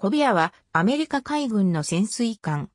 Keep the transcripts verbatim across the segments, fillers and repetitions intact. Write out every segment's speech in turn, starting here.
コビアはアメリカ海軍の潜水艦。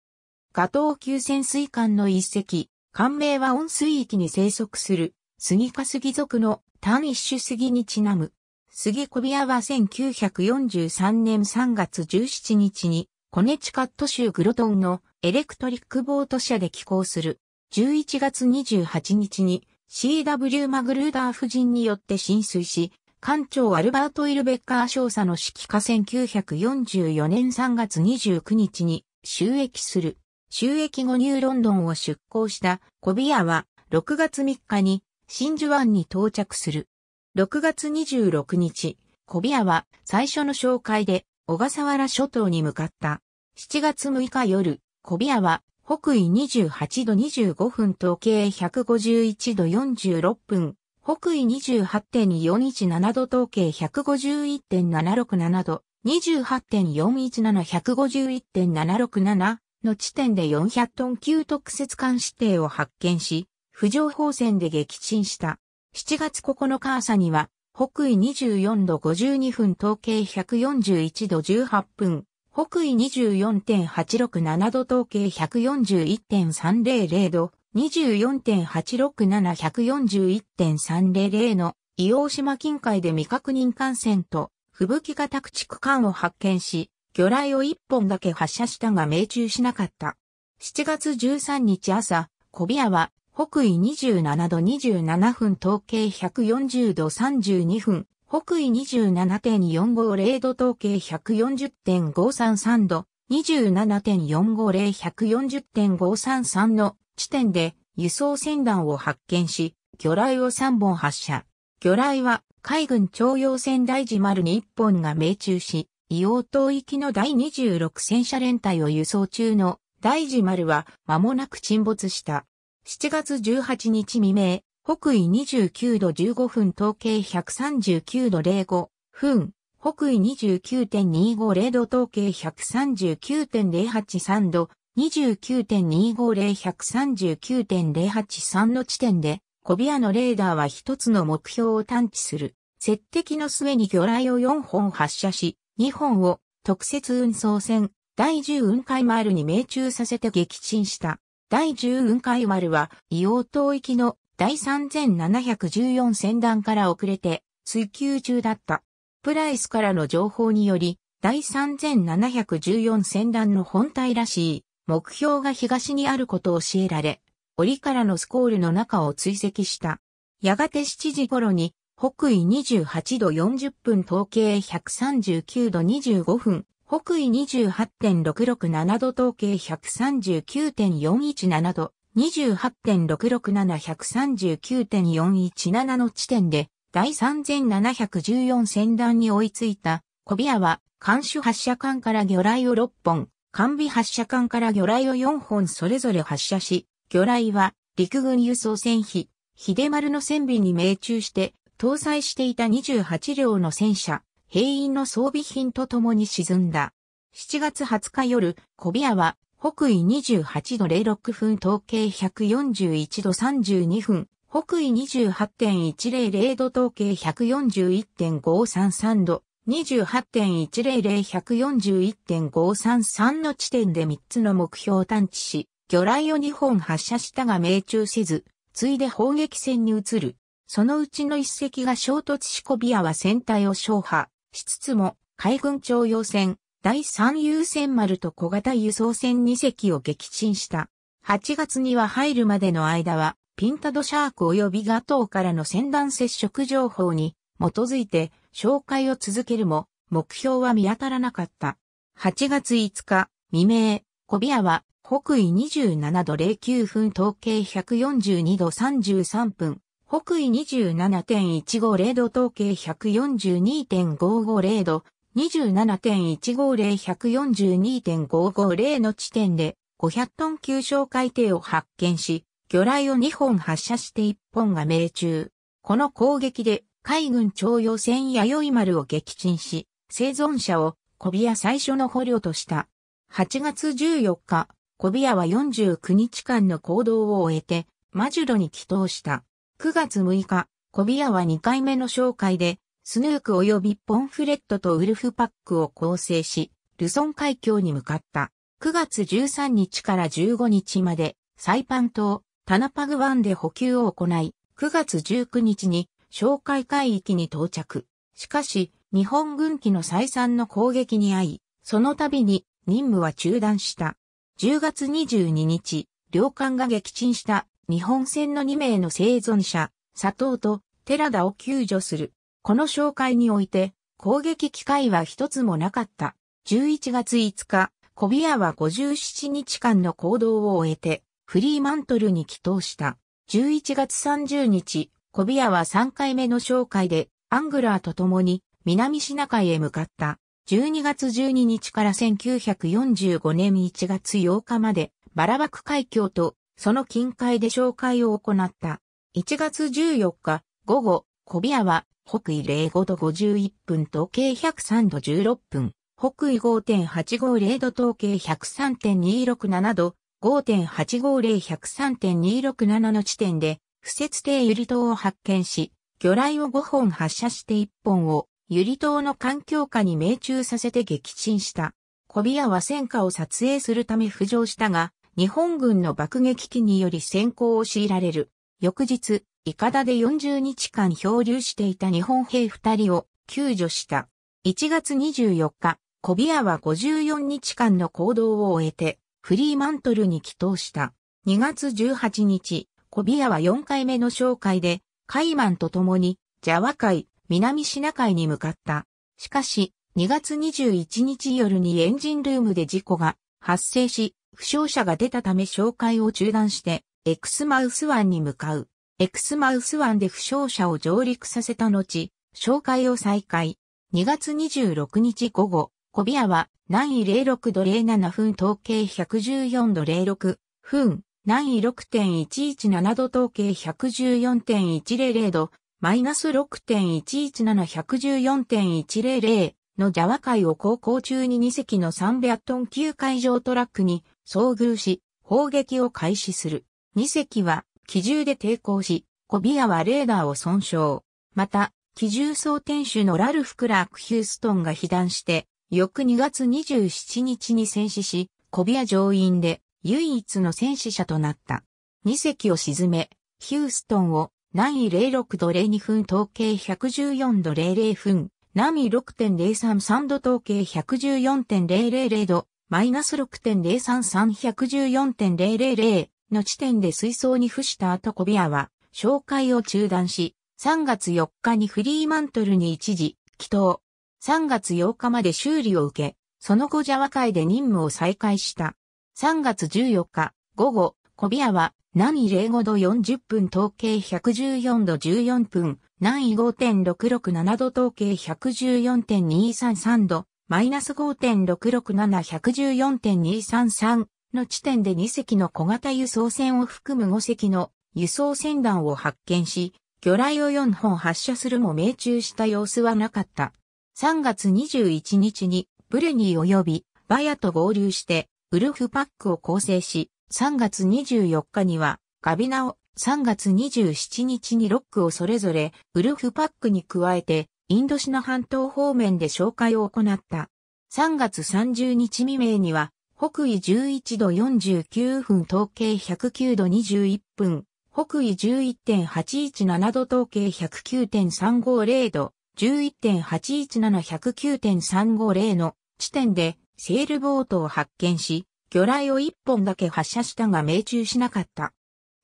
ガトー級潜水艦の一隻、艦名は温水域に生息する、スギ科スギ属の単一種スギにちなむ。スギコビアはせんきゅうひゃくよんじゅうさんねんさんがつじゅうしちにちにコネチカット州グロトンのエレクトリックボート社で寄港する。じゅういちがつにじゅうはちにちに シーダブリュー マグルーダー夫人によって浸水し、艦長アルバート・イルベッカー少佐の指揮下せんきゅうひゃくよんじゅうよねんさんがつにじゅうくにちに就役する。就役後ニューロンドンを出港したコビアはろくがつみっかに真珠湾に到着する。ろくがつにじゅうろくにち、コビアは最初の紹介で小笠原諸島に向かった。しちがつむいか夜、コビアは北緯にじゅうはちどにじゅうごふん東経ひゃくごじゅういちどよんじゅうろっぷん、北緯 にじゅうはちてんよんいちなな 度東経 ひゃくごじゅういちてんななろくなな 度、にじゅうはちてんよんいちなな、ひゃくごじゅういちてんななろくなな の地点でよんひゃくトン級特設艦指定を発見し、浮上砲戦で撃沈した。しちがつここのか朝には、北緯にじゅうよんどごじゅうにふん東経ひゃくよんじゅういちどじゅうはちふん、北緯 にじゅうよんてんはちろくなな 度東経 ひゃくよんじゅういちてんさんぜろぜろ 度、にじゅうよんてんはちろくなな、ひゃくよんじゅういちてんさんぜろぜろ の硫黄島近海で未確認艦船と吹雪型駆逐艦を発見し、魚雷をいっぽんだけ発射したが命中しなかった。しちがつじゅうさんにち朝、コビアは、北緯にじゅうななどにじゅうななふん東経ひゃくよんじゅうどさんじゅうにふん、北緯 にじゅうななてんよんごぜろ 度東経 ひゃくよんじゅうてんごさんさん 度、にじゅうななてんよんごぜろ、ひゃくよんじゅうてんごさんさん の地点で輸送船団を発見し、魚雷をさんぼん発射。魚雷は海軍徴用船大治丸にいっぽんが命中し、硫黄島行きの第にじゅうろくせんしゃ連隊を輸送中の大治丸は間もなく沈没した。しちがつじゅうはちにち未明、北緯にじゅうきゅうどじゅうごふん東経ひゃくさんじゅうきゅうどぜろごふん、北緯 にじゅうきゅうてんにごぜろ 度東経 ひゃくさんじゅうきゅうてんぜろはちさん 度、にじゅうきゅうてんにごぜろ、ひゃくさんじゅうきゅうてんぜろはちさん の地点で、コビアのレーダーは一つの目標を探知する。接敵の末に魚雷をよんほん発射し、にほんを特設運送船、第じゅううんかいまるに命中させて撃沈した。第じゅううんかいまるは、硫黄島行きの第さんぜんななひゃくじゅうよんせんだんから遅れて、追求中だった。プライスからの情報により、第さんぜんななひゃくじゅうよんせんだんの本体らしい、目標が東にあることを教えられ、檻からのスコールの中を追跡した。やがてしちじごろに、北緯にじゅうはちどよんじゅっぷん東経ひゃくさんじゅうきゅうどにじゅうごふん、北緯 にじゅうはちてんろくろくなな 度東経 ひゃくさんじゅうきゅうてんよんいちなな 度、にじゅうはちてんろくろくなな、ひゃくさんじゅうきゅうてんよんいちなな の地点で、第さんぜんななひゃくじゅうよんせんだんに追いついた、コビアは、艦首発射管から魚雷をろっぽん、艦尾発射管から魚雷をよんほんそれぞれ発射し、魚雷は、陸軍輸送船ひ、秀丸の船尾に命中して、搭載していたにじゅうはちりょうの戦車、兵員の装備品とともに沈んだ。しちがつはつか夜、コビアは、北緯にじゅうはちどぜろろくふん東経ひゃくよんじゅういちどさんじゅうにふん、北緯 にじゅうはちてんいちぜろぜろ 度東経 ひゃくよんじゅういちてんごさんさん 度、にじゅうはちてんいちぜろぜろ、ひゃくよんじゅういちてんごさんさん の地点でみっつの目標を探知し、魚雷をにほん発射したが命中せず、ついで砲撃戦に移る。そのうちの一隻が衝突しコビアは船体を消波しつつも海軍徴用船第さんゆうせんまると小型輸送船にせきを撃沈した。はちがつには入るまでの間はピンタドシャーク及びガトーからの船団接触情報に基づいて哨戒を続けるも目標は見当たらなかった。はちがついつか未明、コビアは北緯にじゅうななどぜろきゅうふん東経ひゃくよんじゅうにどさんじゅうさんぷん、北緯 にじゅうななてんいちごぜろ 度東経 ひゃくよんじゅうにてんごごぜろ 度、にじゅうななてんいちごぜろ、ひゃくよんじゅうにてんごごぜろ の地点でごひゃくトン級哨戒艇を発見し、魚雷をにほん発射していっぽんが命中。この攻撃で海軍徴用船弥生丸を撃沈し、生存者をコビア最初の捕虜とした。はちがつじゅうよっか、コビアはよんじゅうくにちかんの行動を終えて、マジュロに帰島した。くがつむいか、コビアはにかいめの紹介で、スヌーク及びポンフレットとウルフパックを構成し、ルソン海峡に向かった。くがつじゅうさんにちからじゅうごにちまで、サイパン島、タナパグ湾で補給を行い、くがつじゅうくにちに、哨戒海域に到着。しかし、日本軍機の再三の攻撃に遭い、その度に任務は中断した。じゅうがつにじゅうににち、両艦が撃沈した日本船のにめいの生存者、佐藤と寺田を救助する。この哨戒において、攻撃機会は一つもなかった。じゅういちがついつか、小比谷はごじゅうななにちかんの行動を終えて、フリーマントルに帰投した。じゅういちがつさんじゅうにち、小比谷はさんかいめの哨戒で、アングラーと共に南シナ海へ向かった。じゅうにがつじゅうににちからせんきゅうひゃくよんじゅうごねんいちがつようかまでバラバク海峡とその近海で哨戒を行った。いちがつじゅうよっか午後、小比谷は北緯れいごどごじゅういっぷん東経ひゃくさんどじゅうろっぷん、北緯 ごてんはちごゼロ 度東経 ひゃくさんてんにろくなな 度、ごてんはちごゼロ ひゃくさんてんにろくなな の地点で、不設定由利島を発見し、魚雷をごほん発射していっぽんを、由利島の環境下に命中させて撃沈した。小比谷は戦果を撮影するため浮上したが、日本軍の爆撃機により潜航を強いられる。翌日、いかだでよんじゅうにちかん漂流していた日本兵ふたりを救助した。いちがつにじゅうよっか、小比谷はごじゅうよっかんの行動を終えて、フリーマントルに帰投した。にがつじゅうはちにち、小比谷はよんかいめの哨戒で、カイマンと共に、ジャワ海、南シナ海に向かった。しかし、にがつにじゅういちにち夜にエンジンルームで事故が発生し、負傷者が出たため哨戒を中断して、エクスマウス湾に向かう。エクスマウス湾で負傷者を上陸させた後、哨戒を再開。にがつにじゅうろくにち午後、小比谷は、南緯れいろくどれいななふん東経ひゃくじゅうよんどれいろくふん、南緯 ろくてんいちいちなな 度東経 ひゃくじゅうよんてんいちゼロゼロ 度、マイナス ろくてんいちいちなな ひゃくじゅうよんてんいちゼロゼロ のジャワ海を航行中ににせきのさんびゃくトン級海上トラックに遭遇し、砲撃を開始する。にせきは機銃で抵抗し、小比谷はレーダーを損傷。また、機銃装填手のラルフ・クラーク・ヒューストンが被弾して、翌にがつにじゅうしちにちに戦死し、小比谷乗員で唯一の戦死者となった。にせきを沈め、ヒューストンを南緯れいろくどれいにふん東経ひゃくじゅうよんどれいれいふん、南緯 ろくてんゼロさんさん 度東経 ひゃくじゅうよんてんゼロゼロ 度、マイナス ろくてんゼロさんさん ひゃくじゅうよんてんゼロゼロ の地点で水槽に付した後小比谷は、哨戒を中断し、さんがつよっかにフリーマントルに一時、帰投。さんがつようかまで修理を受け、その後ジャワ海で任務を再開した。さんがつじゅうよっか、午後、小比谷は、南緯れいごどよんじゅっぷん東経ひゃくじゅうよんどじゅうよんふん、南緯 ごてんろくろくなな 度東経 ひゃくじゅうよんてんにさんさん 度、マイナス ごてんろくろくなな ひゃくじゅうよんてんにさんさん の地点でにせきの小型輸送船を含むごせきの輸送船団を発見し、魚雷をよんほん発射するも命中した様子はなかった。さんがつにじゅういちにちにブレニー及びバヤと合流してウルフパックを構成し、さんがつにじゅうよっかにはガビナを、さんがつにじゅうしちにちにロックをそれぞれウルフパックに加えてインドシナ半島方面で哨戒を行った。さんがつさんじゅうにち未明には北緯じゅういちどよんじゅうきゅうふん東経ひゃくきゅうどにじゅういっぷん、北緯 じゅういちてんはちいちなな 度東経 ひゃくきゅうてんさんごゼロ 度、じゅういちてんはちいちなな ひゃくきゅうてんさんごゼロ の地点でセールボートを発見し、魚雷をいっぽんだけ発射したが命中しなかった。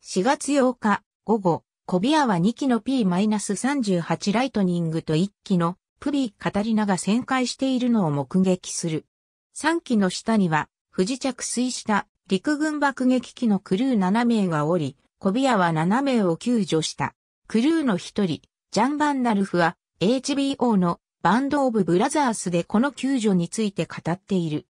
しがつようか午後、小比谷はにきの ピーさんじゅうはち ライトニングといっきのプビーカタリナが旋回しているのを目撃する。さんきの下には不時着水した陸軍爆撃機のクルーななめいがおり、小比谷はななめいを救助した。クルーのひとり、ジャン・バンダルフはエイチビーオー のバンド・オブ・ブラザースでこの救助について語っている。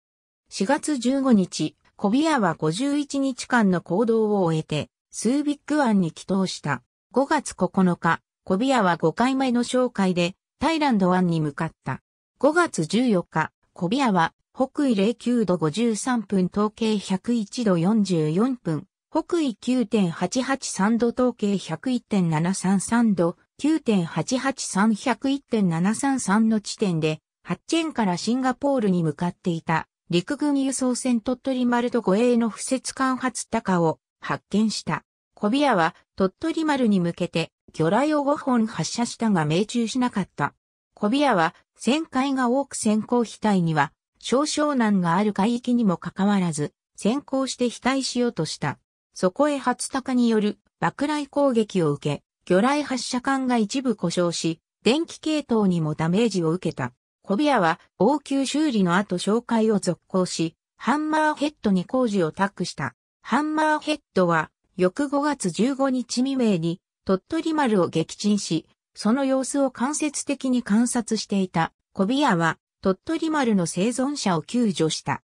しがつじゅうごにち、小比谷はごじゅういちにちかんの行動を終えて、スービッグ湾に帰投した。ごがつここのか、小比谷はごかいめの哨戒で、タイランド湾に向かった。ごがつじゅうよっか、小比谷は、北緯れいきゅうどごじゅうさんぷん東経ひゃくいちどよんじゅうよんぷん、北緯 きゅうてんはちはちさん 度東経 ひゃくいちてんななさんさん 度、きゅうてんはちはちさん ひゃくいちてんななさんさん の地点でハッチェンからシンガポールに向かっていた陸軍輸送船鳥取丸と護衛の敷設艦初鷹を発見した。小檜屋は鳥取丸に向けて魚雷をごほん発射したが命中しなかった。小檜屋は旋回が多く先行飛隊には少々難がある海域にもかかわらず先行して飛隊しようとした。そこへ初鷹による爆雷攻撃を受け、魚雷発射管が一部故障し、電気系統にもダメージを受けた。小檜屋は応急修理の後哨戒を続行し、ハンマーヘッドに工事を託した。ハンマーヘッドは、翌ごがつじゅうごにち未明に、鳥取丸を撃沈し、その様子を間接的に観察していた小檜屋は、鳥取丸の生存者を救助した。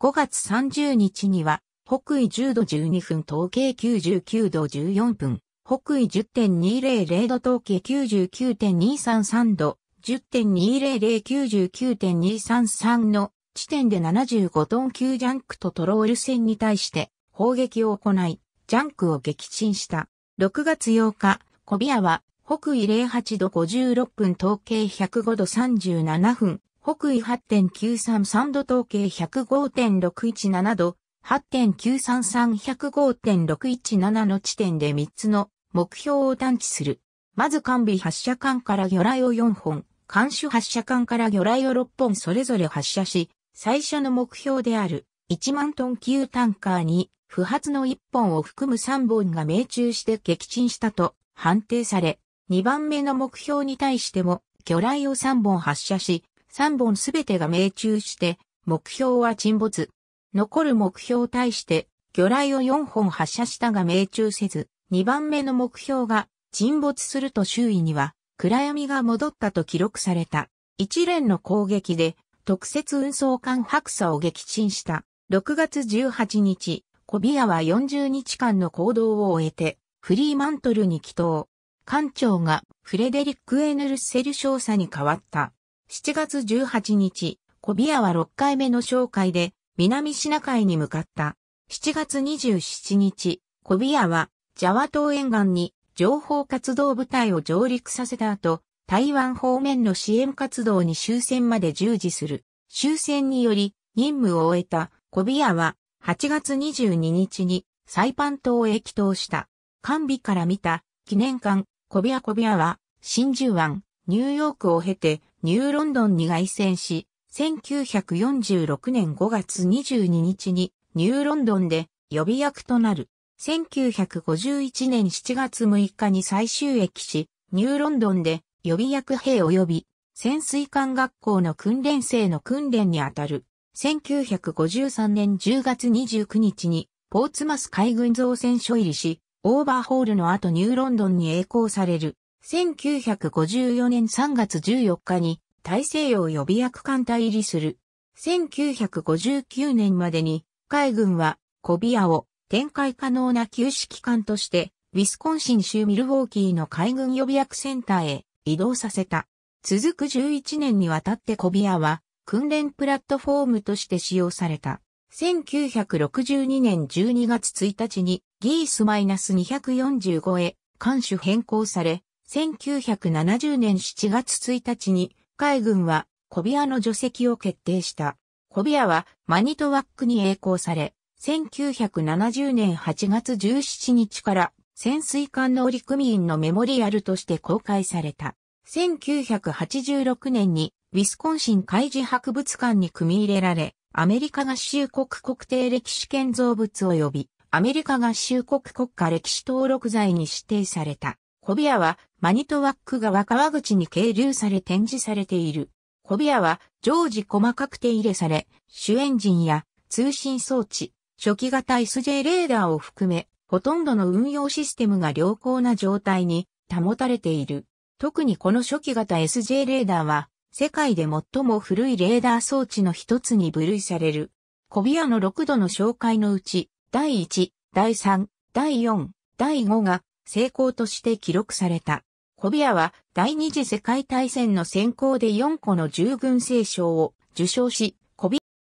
ごがつさんじゅうにちには、北緯じゅうどじゅうにふん東経きゅうじゅうきゅうどじゅうよんぷん、北緯 じゅってんにひゃく 度東経 きゅうじゅうきゅうてんにひゃくさんじゅうさん 度、じゅってんにひゃく、きゅうじゅうきゅうてんにひゃくさんじゅうさん の地点でななじゅうごトン級ジャンクとトロール船に対して砲撃を行い、ジャンクを撃沈した。ろくがつようか、小檜屋は北緯ぜろはちどごじゅうろっぷん東経ひゃくごどさんじゅうななふん、北緯 はちてんきゅうさんさん 度東経 ひゃくごてんろくいちなな 度、はちてんきゅうさんさん ひゃくごてんろくいちなな の地点でみっつの目標を探知する。まず艦尾発射管から魚雷をよんほん、艦首発射管から魚雷をろっぽんそれぞれ発射し、最初の目標であるいちまんトン級タンカーに不発のいっぽんを含むさんぼんが命中して撃沈したと判定され、にばんめの目標に対しても魚雷をさんぼん発射し、さんぼんすべてが命中して目標は沈没。残る目標に対して魚雷をよんほん発射したが命中せず、にばんめの目標が沈没すると周囲には暗闇が戻ったと記録された。一連の攻撃で特設運送艦白沙を撃沈した。ろくがつじゅうはちにち、小檜屋はよんじゅうにちかんの行動を終えてフリーマントルに帰投。艦長がフレデリック・エヌルッセル少佐に代わった。しちがつじゅうはちにち、小檜屋はろっかいめの哨戒で南シナ海に向かった。しちがつにじゅうしちにち、小檜屋はジャワ島沿岸に情報活動部隊を上陸させた後、台湾方面の支援活動に終戦まで従事する。終戦により任務を終えた小檜屋ははちがつにじゅうににちにサイパン島へ帰投した。艦尾から見た記念館小檜屋小檜屋は真珠湾、ニューヨークを経てニューロンドンに凱旋し、せんきゅうひゃくよんじゅうろくねんごがつにじゅうににちにニューロンドンで予備役となる。せんきゅうひゃくごじゅういちねんしちがつむいかに再就役し、ニューロンドンで予備役兵及び潜水艦学校の訓練生の訓練にあたる。せんきゅうひゃくごじゅうさんねんじゅうがつにじゅうくにちにポーツマス海軍造船所入りし、オーバーホールの後ニューロンドンに栄光される。せんきゅうひゃくごじゅうよねんさんがつじゅうよっかに大西洋予備役艦隊入りする。せんきゅうひゃくごじゅうきゅうねんまでに海軍は小檜屋を展開可能な旧式艦として、ウィスコンシン州ミルウォーキーの海軍予備役センターへ移動させた。続くじゅういちねんにわたって小檜屋は訓練プラットフォームとして使用された。せんきゅうひゃくろくじゅうにねんじゅうにがつついたちにギース -にひゃくよんじゅうご へ艦種変更され、せんきゅうひゃくななじゅうねんしちがつついたちに海軍は小檜屋の除籍を決定した。小檜屋はマニトワックに栄光され、せんきゅうひゃくななじゅうねんはちがつじゅうしちにちから潜水艦乗組員のメモリアルとして公開された。せんきゅうひゃくはちじゅうろくねんにウィスコンシン海事博物館に組み入れられ、アメリカ合衆国国定歴史建造物及びアメリカ合衆国国家歴史登録財に指定された。小檜屋はマニトワック川川口に係留され展示されている。小檜屋は常時細かく手入れされ、主エンジンや通信装置、初期型 エスジェー レーダーを含め、ほとんどの運用システムが良好な状態に保たれている。特にこの初期型 エスジェー レーダーは、世界で最も古いレーダー装置の一つに分類される。小檜屋のろくどの哨戒のうち、だいいち、だいさん、だいよん、だいごが成功として記録された。小檜屋は第二次世界大戦の戦功でよんこの従軍聖章を受章し、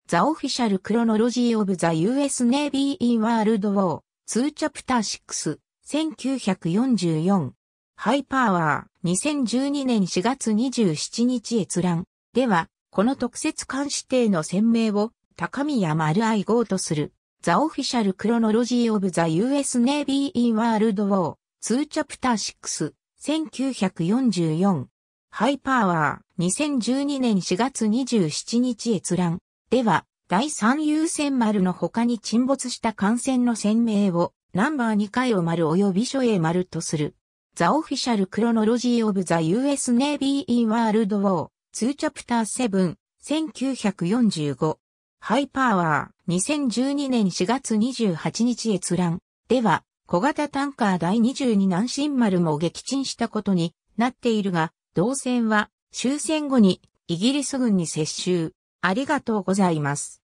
ザ・オフィシャル・クロノロジー・オブ・ザ・ユーエス・ネイビー・イン・ワールド・ウォー・ツー・チャプターろく、せんきゅうひゃくよんじゅうよん。ハイパワー、にせんじゅうにねんしがつにじゅうしちにち閲覧。では、この特設監視艇の船名を高宮丸愛号とする。ザ・オフィシャル・クロノロジー・オブ・ザ・ユーエス・ネイビー・イン・ワールド・ウォー・ツー・チャプターシックス、せんきゅうひゃくよんじゅうよん。ハイパワー、にせんじゅうにねんしがつにじゅうしちにち閲覧。では、だいさん優先丸の他に沈没した艦船の船名を、ナンバーにかいを丸及び所影丸とする。ザ・オフィシャル・クロノロジー・オブ・ザ・ユーエス・ネイビー・イン・ワールド・ウォー・ツー・チャプターセブン、せんきゅうひゃくよんじゅうご。ハイパワー、にせんじゅうにねんしがつにじゅうはちにち閲覧。では、小型タンカーだいにじゅうに南進丸も撃沈したことになっているが、同船は終戦後にイギリス軍に接収。ありがとうございます。